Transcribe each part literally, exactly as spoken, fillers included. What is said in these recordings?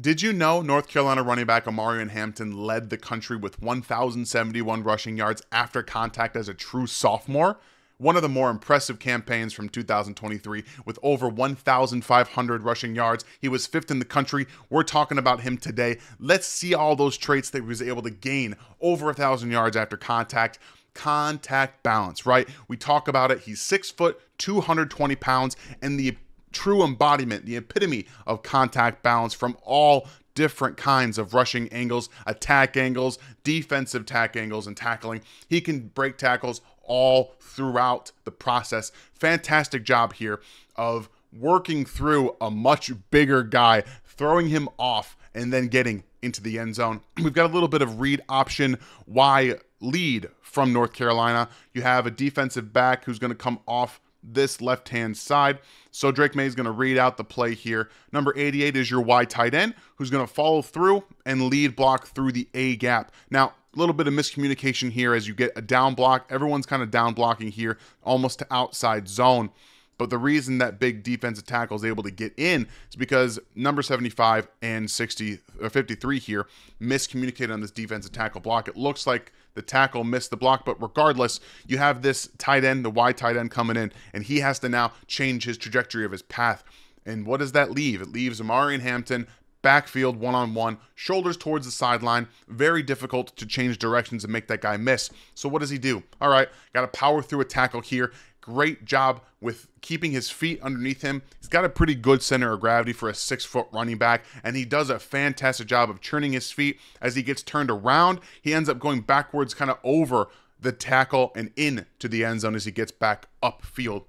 Did you know North Carolina running back Omarion Hampton led the country with one thousand seventy-one rushing yards after contact as a true sophomore? One of the more impressive campaigns from two thousand twenty-three, with over one thousand five hundred rushing yards. He was fifth in the country. We're talking about him today. Let's see all those traits that he was able to gain. Over one thousand yards after contact. Contact balance, right? We talk about it. He's six foot, two hundred twenty pounds, and the true embodiment, the epitome of contact balance from all different kinds of rushing angles, attack angles, defensive tack angles, and tackling. He can break tackles all throughout the process. Fantastic job here of working through a much bigger guy, throwing him off, and then getting into the end zone. We've got a little bit of read option Y lead from North Carolina. You have a defensive back who's going to come off this left-hand side. So Drake May is going to read out the play here. Number eighty-eight is your Y tight end, who's going to follow through and lead block through the A gap. Now, a little bit of miscommunication here as you get a down block. Everyone's kind of down blocking here, almost to outside zone. But the reason that big defensive tackle is able to get in is because number seventy-five and sixty or fifty-three here miscommunicated on this defensive tackle block. It looks like the tackle missed the block, but regardless, you have this tight end, the wide tight end coming in, and he has to now change his trajectory of his path. And what does that leave? It leaves Omarion Hampton backfield one-on-one, shoulders towards the sideline. Very difficult to change directions and make that guy miss. So what does he do? All right, got to power through a tackle here. Great job with keeping his feet underneath him. He's got a pretty good center of gravity for a six-foot running back, and he does a fantastic job of churning his feet. As he gets turned around, he ends up going backwards, kind of over the tackle and into the end zone as he gets back upfield.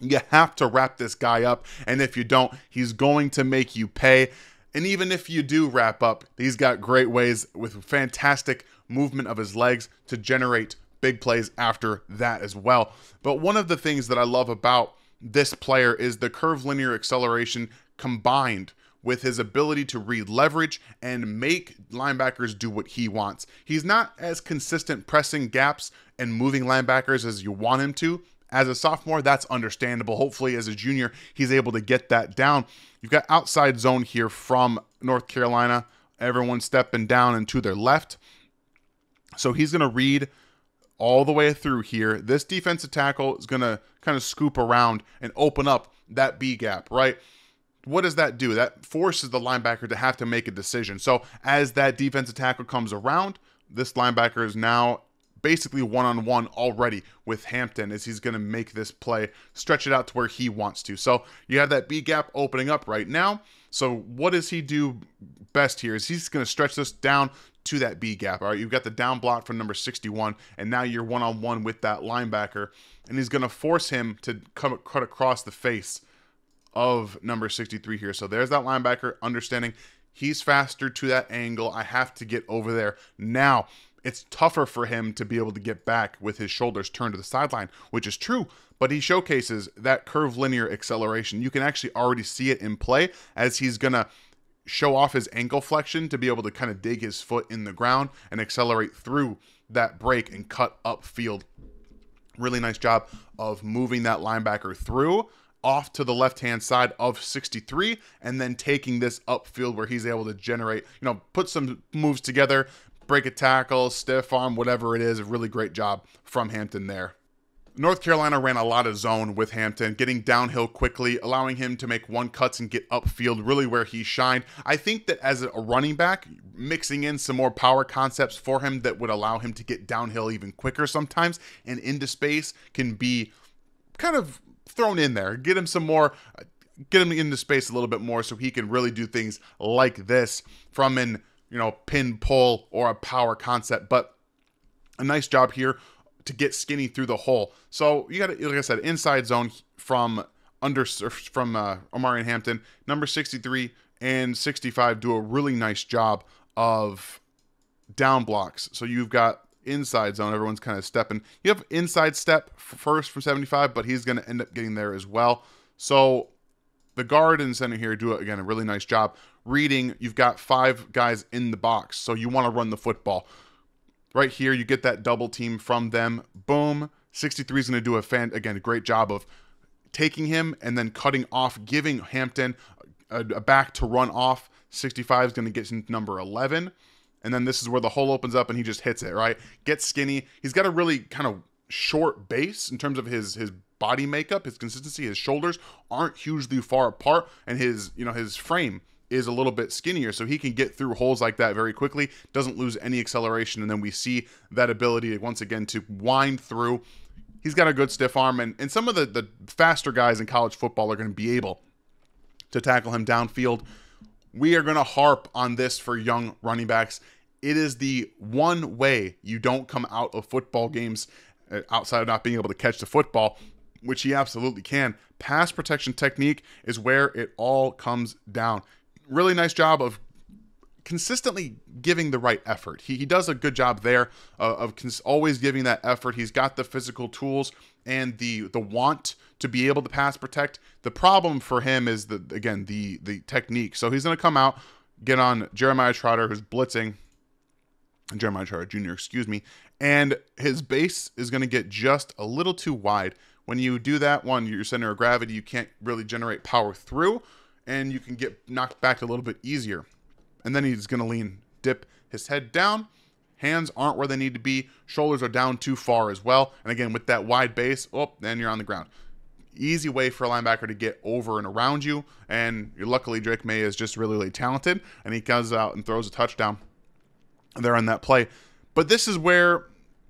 You have to wrap this guy up, and if you don't, he's going to make you pay. And even if you do wrap up, he's got great ways with fantastic movement of his legs to generate big plays after that as well. But one of the things that I love about this player is the curvilinear acceleration combined with his ability to read leverage and make linebackers do what he wants. He's not as consistent pressing gaps and moving linebackers as you want him to. As a sophomore, that's understandable. Hopefully, as a junior, he's able to get that down. You've got outside zone here from North Carolina. Everyone stepping down and to their left. So he's going to read all the way through here. This defensive tackle is going to kind of scoop around and open up that B gap, right? What does that do? That forces the linebacker to have to make a decision. So as that defensive tackle comes around, this linebacker is now basically one-on-one already with Hampton as he's going to make this play, stretch it out to where he wants to. So you have that B gap opening up right now. So what does he do best here is he's going to stretch this down to that B gap. All right, you've got the down block from number sixty-one, and now you're one-on-one with that linebacker, and he's going to force him to come cut across the face of number sixty-three here. So there's that linebacker understanding he's faster to that angle. I have to get over there now. It's tougher for him to be able to get back with his shoulders turned to the sideline, which is true, but he showcases that curvilinear acceleration. You can actually already see it in play as he's going to show off his ankle flexion to be able to kind of dig his foot in the ground and accelerate through that break and cut upfield. Really nice job of moving that linebacker through off to the left-hand side of sixty-three and then taking this upfield where he's able to generate, you know, put some moves together, break a tackle, stiff arm, whatever it is. A really great job from Hampton there. North Carolina ran a lot of zone with Hampton, getting downhill quickly, allowing him to make one cuts and get upfield, really where he shined. I think that as a running back, mixing in some more power concepts for him that would allow him to get downhill even quicker sometimes and into space can be kind of thrown in there. Get him some more, get him into space a little bit more so he can really do things like this from an you know, pin pull or a power concept, but a nice job here to get skinny through the hole. So you got to, like I said, inside zone from under from uh, Omarion Hampton. Number sixty-three and sixty-five do a really nice job of down blocks. So you've got inside zone. Everyone's kind of stepping. You have inside step first from seventy-five, but he's going to end up getting there as well. So the guard and center here do, again, a really nice job. Reading, you've got five guys in the box, so you want to run the football. Right here, you get that double team from them. Boom. sixty-three is going to do, a fan, again, a great job of taking him and then cutting off, giving Hampton a, a back to run off. sixty-five is going to get him to number eleven. And then this is where the hole opens up and he just hits it, right? Gets skinny. He's got a really kind of short base in terms of his his body makeup, his consistency. His shoulders aren't hugely far apart, and his, you know, his frame is a little bit skinnier, so he can get through holes like that very quickly, doesn't lose any acceleration. And then we see that ability once again to wind through. He's got a good stiff arm, and, and some of the, the faster guys in college football are going to be able to tackle him downfield. We are going to harp on this for young running backs. It is the one way you don't come out of football games outside of not being able to catch the football, which he absolutely can. Pass protection technique is where it all comes down. Really nice job of consistently giving the right effort. He, he does a good job there uh, of cons always giving that effort. He's got the physical tools and the the want to be able to pass protect. The problem for him is, the again, the, the technique. So he's going to come out, get on Jeremiah Trotter, who's blitzing. Jeremiah Trotter Junior, excuse me. And his base is going to get just a little too wide. When you do that, one, your center of gravity, you can't really generate power through, and you can get knocked back a little bit easier. And then he's going to lean, dip his head down. Hands aren't where they need to be. Shoulders are down too far as well. And again, with that wide base, oh, then you're on the ground. Easy way for a linebacker to get over and around you. And luckily, Drake May is just really, really talented. And he comes out and throws a touchdown there on that play. But this is where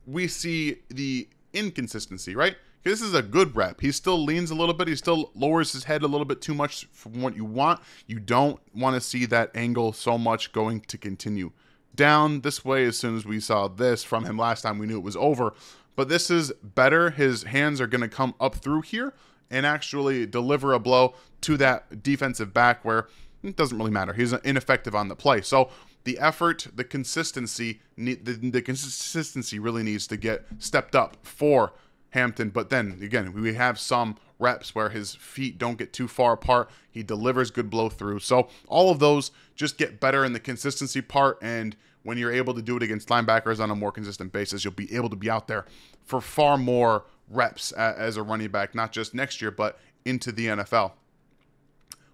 we see the inconsistency, right? This is a good rep. He still leans a little bit. He still lowers his head a little bit too much from what you want. You don't want to see that angle so much going to continue down this way. As soon as we saw this from him last time, we knew it was over. But this is better. His hands are going to come up through here and actually deliver a blow to that defensive back where it doesn't really matter. He's ineffective on the play. So the effort, the consistency, the, the consistency really needs to get stepped up for Hampton. But then again, we have some reps where his feet don't get too far apart. He delivers good blow through. So all of those just get better in the consistency part. And when you're able to do it against linebackers on a more consistent basis, you'll be able to be out there for far more reps as a running back, not just next year, but into the N F L.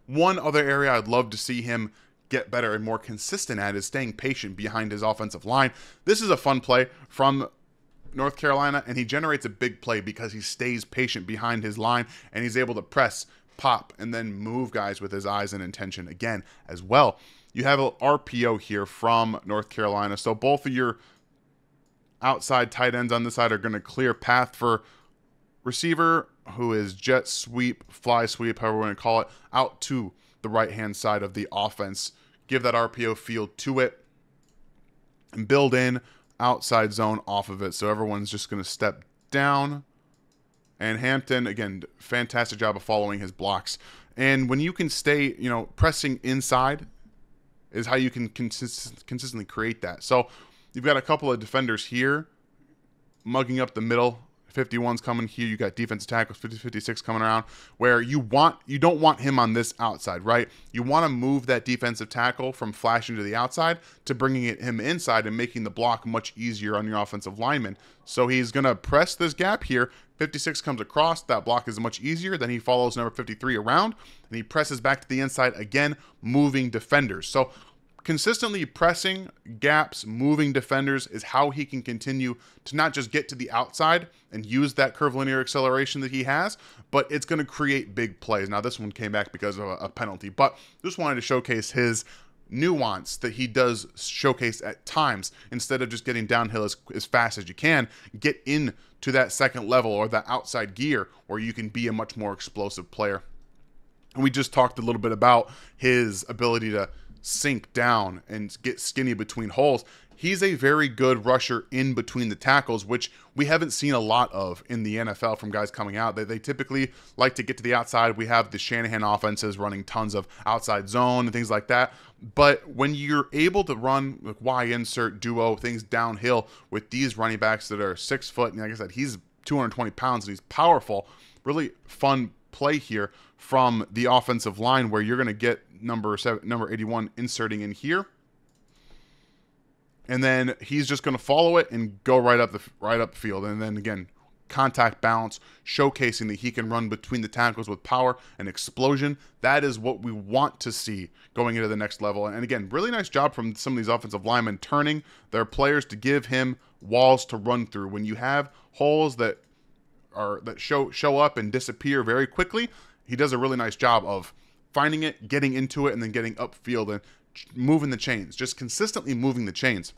One other area I'd love to see him get better and more consistent at is staying patient behind his offensive line. This is a fun play from North Carolina, and he generates a big play because he stays patient behind his line, and he's able to press, pop, and then move guys with his eyes and intention again as well. You have an R P O here from North Carolina, so both of your outside tight ends on this side are going to clear path for receiver, who is jet sweep, fly sweep, however we're going to call it, out to the right-hand side of the offense. Give that R P O feel to it and build in outside zone off of it. So everyone's just going to step down. And Hampton, again, fantastic job of following his blocks. And when you can stay, you know, pressing inside is how you can consist consistently create that. So you've got a couple of defenders here mugging up the middle. fifty-one's coming here. You got defensive tackles, fifty, fifty-six coming around, where you want, you don't want him on this outside, right? You want to move that defensive tackle from flashing to the outside to bringing it, him inside and making the block much easier on your offensive lineman. So he's going to press this gap here. fifty-six comes across. That block is much easier. Then he follows number fifty-three around, and he presses back to the inside again, moving defenders. So consistently pressing gaps, moving defenders is how he can continue to not just get to the outside and use that curvilinear acceleration that he has, but it's going to create big plays. Now, this one came back because of a penalty, but just wanted to showcase his nuance that he does showcase at times. Instead of just getting downhill as, as fast as you can, get into that second level or that outside gear where you can be a much more explosive player. And we just talked a little bit about his ability to sink down and get skinny between holes. He's a very good rusher in between the tackles, which we haven't seen a lot of in the N F L from guys coming out. They, they typically like to get to the outside. We have the Shanahan offenses running tons of outside zone and things like that. But when you're able to run like Y insert, duo, things downhill with these running backs that are six foot, and like I said, he's two hundred twenty pounds and he's powerful, really fun play here from the offensive line where you're going to get number seven, number eighty-one inserting in here. And then he's just going to follow it and go right up the, right up the field. And then again, contact balance, showcasing that he can run between the tackles with power and explosion. That is what we want to see going into the next level. And again, really nice job from some of these offensive linemen turning their players to give him walls to run through. When you have holes that are that show show up and disappear very quickly, he does a really nice job of finding it, getting into it, and then getting upfield and moving the chains, just consistently moving the chains.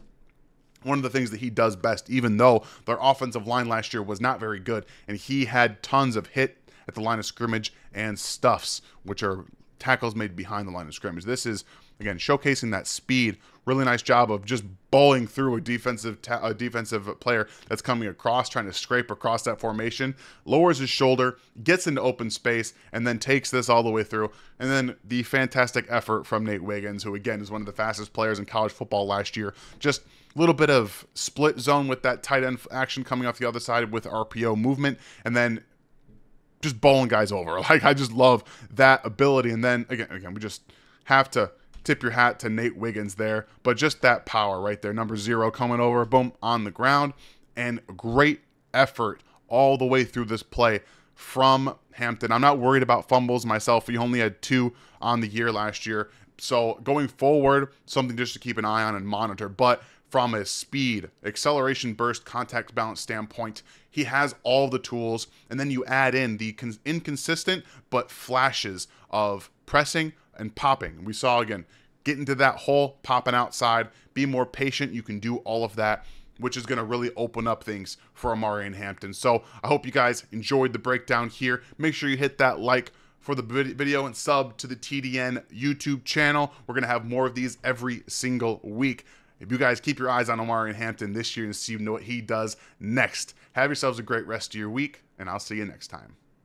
One of the things that he does best, even though their offensive line last year was not very good, and he had tons of hit at the line of scrimmage and stuffs, which are tackles made behind the line of scrimmage. This is, again, showcasing that speed. Really nice job of just bowling through a defensive a defensive player that's coming across, trying to scrape across that formation, lowers his shoulder, gets into open space, and then takes this all the way through. And then the fantastic effort from Nate Wiggins, who, again, is one of the fastest players in college football last year. Just a little bit of split zone with that tight end action coming off the other side with R P O movement, and then just bowling guys over. Like, I just love that ability. And then, again, again we just have to tip your hat to Nate Wiggins there, but just that power right there. Number zero coming over, boom, on the ground, and great effort all the way through this play from Hampton. I'm not worried about fumbles myself. He only had two on the year last year. So going forward, something just to keep an eye on and monitor. But from a speed, acceleration burst, contact balance standpoint, he has all the tools. And then you add in the inconsistent but flashes of pressing and popping. We saw, again, get into that hole, popping outside, be more patient. You can do all of that, which is going to really open up things for Omarion Hampton. So I hope you guys enjoyed the breakdown here. Make sure you hit that like for the video and sub to the T D N YouTube channel. We're going to have more of these every single week. If you guys keep your eyes on Omarion Hampton this year and see what he does next, have yourselves a great rest of your week, and I'll see you next time.